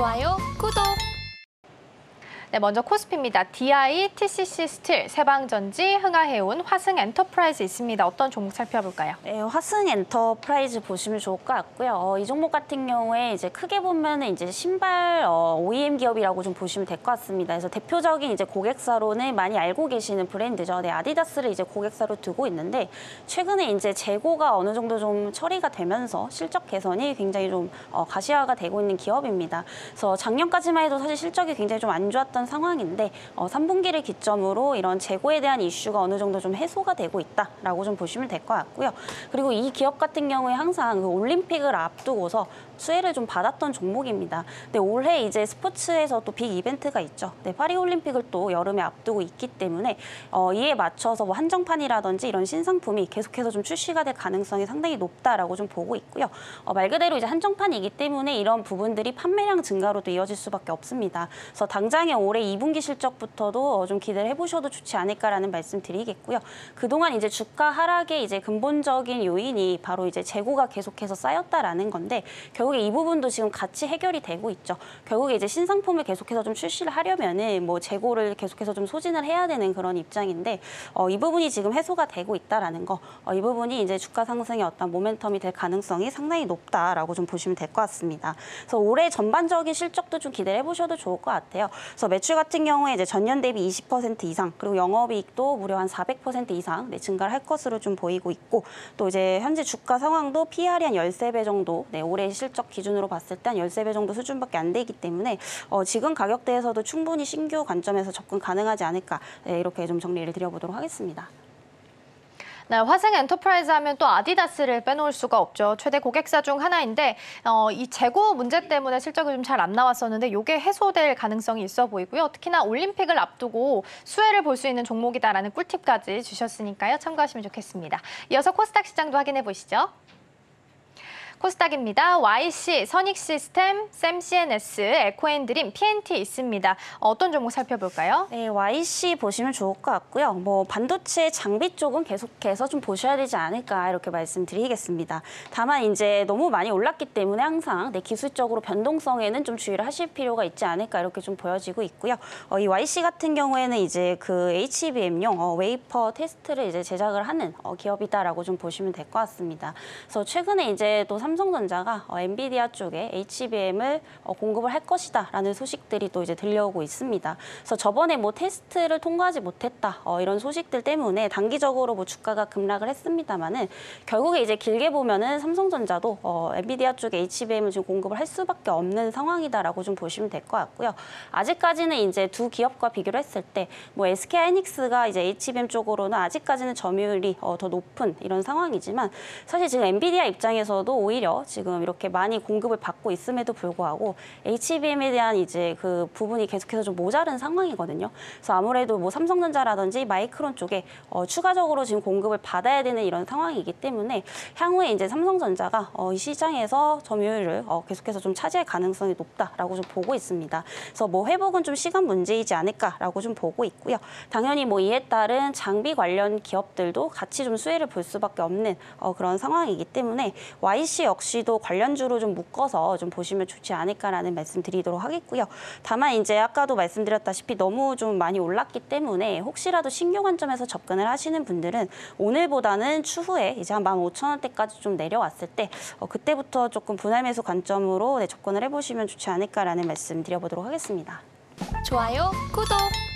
좋아요, 구독! 네, 먼저 코스피입니다. 디아이, TCC스틸, 세방전지, 흥아해운, 화승엔터프라이즈 있습니다. 어떤 종목 살펴볼까요? 네, 화승엔터프라이즈 보시면 좋을 것 같고요. 이 종목 같은 경우에 이제 크게 보면 이제 신발 OEM 기업이라고 좀 보시면 될 것 같습니다. 그래서 대표적인 이제 고객사로는 많이 알고 계시는 브랜드죠. 네, 아디다스를 이제 고객사로 두고 있는데 최근에 이제 재고가 어느 정도 좀 처리가 되면서 실적 개선이 굉장히 좀 가시화가 되고 있는 기업입니다. 그래서 작년까지만 해도 사실 실적이 굉장히 좀 안 좋았던 상황인데 3분기를 기점으로 이런 재고에 대한 이슈가 어느 정도 좀 해소가 되고 있다라고 좀 보시면 될 것 같고요. 그리고 이 기업 같은 경우에 항상 그 올림픽을 앞두고서 수혜를 좀 받았던 종목입니다. 근데 올해 이제 스포츠에서 또 빅 이벤트가 있죠. 네, 파리 올림픽을 또 여름에 앞두고 있기 때문에 이에 맞춰서 뭐 한정판이라든지 이런 신상품이 계속해서 좀 출시가 될 가능성이 상당히 높다라고 좀 보고 있고요. 말 그대로 이제 한정판이기 때문에 이런 부분들이 판매량 증가로도 이어질 수밖에 없습니다. 그래서 당장에 올해 2분기 실적부터도 좀 기대를 해보셔도 좋지 않을까라는 말씀드리겠고요. 그동안 이제 주가 하락의 이제 근본적인 요인이 바로 이제 재고가 계속해서 쌓였다라는 건데 결국에 이 부분도 지금 같이 해결이 되고 있죠. 결국에 이제 신상품을 계속해서 좀 출시를 하려면은 뭐 재고를 계속해서 좀 소진을 해야 되는 그런 입장인데 이 부분이 지금 해소가 되고 있다라는 거, 이 부분이 이제 주가 상승의 어떤 모멘텀이 될 가능성이 상당히 높다라고 좀 보시면 될 것 같습니다. 그래서 올해 전반적인 실적도 좀 기대를 해보셔도 좋을 것 같아요. 그래서 매출 같은 경우에 이제 전년 대비 20% 이상, 그리고 영업이익도 무려 한 400% 이상 증가를 할 것으로 좀 보이고 있고, 또 이제 현재 주가 상황도 PR이 한 13배 정도, 올해 실적 기준으로 봤을 때 한 13배 정도 수준밖에 안 되기 때문에 지금 가격대에서도 충분히 신규 관점에서 접근 가능하지 않을까, 이렇게 좀 정리를 드려보도록 하겠습니다. 네, 화승엔터프라이즈 하면 또 아디다스를 빼놓을 수가 없죠. 최대 고객사 중 하나인데 이 재고 문제 때문에 실적이 좀 잘 안 나왔었는데 이게 해소될 가능성이 있어 보이고요. 특히나 올림픽을 앞두고 수혜를 볼 수 있는 종목이다라는 꿀팁까지 주셨으니까요. 참고하시면 좋겠습니다. 이어서 코스닥 시장도 확인해 보시죠. 코스닥입니다. 와이씨, 선익시스템, 샘씨엔에스, 에코앤드림, 피엔티 있습니다. 어떤 종목 살펴볼까요? 네, 와이씨 보시면 좋을 것 같고요. 뭐 반도체 장비 쪽은 계속해서 좀 보셔야 되지 않을까 이렇게 말씀드리겠습니다. 다만 이제 너무 많이 올랐기 때문에 항상 기술적으로 변동성에는 좀 주의를 하실 필요가 있지 않을까 이렇게 좀 보여지고 있고요. 이 와이씨 같은 경우에는 이제 그 HBM용 웨이퍼 테스트를 이제 제작을 하는 기업이다라고 좀 보시면 될 것 같습니다. 그래서 최근에 이제 또 삼성전자가 엔비디아 쪽에 HBM을 공급을 할 것이다라는 소식들이 또 이제 들려오고 있습니다. 그래서 저번에 뭐 테스트를 통과하지 못했다 이런 소식들 때문에 단기적으로 뭐 주가가 급락을 했습니다만은 결국에 이제 길게 보면은 삼성전자도 엔비디아 쪽에 HBM을 지금 공급을 할 수밖에 없는 상황이다라고 좀 보시면 될 것 같고요. 아직까지는 이제 두 기업과 비교를 했을 때 뭐 SK 하이닉스가 이제 HBM 쪽으로는 아직까지는 점유율이 더 높은 이런 상황이지만 사실 지금 엔비디아 입장에서도 오히려 지금 이렇게 많이 공급을 받고 있음에도 불구하고 HBM에 대한 이제 그 부분이 계속해서 좀 모자른 상황이거든요. 그래서 아무래도 뭐 삼성전자라든지 마이크론 쪽에 추가적으로 지금 공급을 받아야 되는 이런 상황이기 때문에 향후에 이제 삼성전자가 이 시장에서 점유율을 계속해서 좀 차지할 가능성이 높다라고 좀 보고 있습니다. 그래서 뭐 회복은 좀 시간 문제이지 않을까라고 좀 보고 있고요. 당연히 뭐 이에 따른 장비 관련 기업들도 같이 좀 수혜를 볼 수밖에 없는 그런 상황이기 때문에 와이씨 역시도 관련주로 좀 묶어서 좀 보시면 좋지 않을까라는 말씀드리도록 하겠고요. 다만 이제 아까도 말씀드렸다시피 너무 좀 많이 올랐기 때문에 혹시라도 신규 관점에서 접근을 하시는 분들은 오늘보다는 추후에 이제 한 15,000원대까지 좀 내려왔을 때 그때부터 조금 분할 매수 관점으로 접근을 해보시면 좋지 않을까라는 말씀드려보도록 하겠습니다. 좋아요, 구독!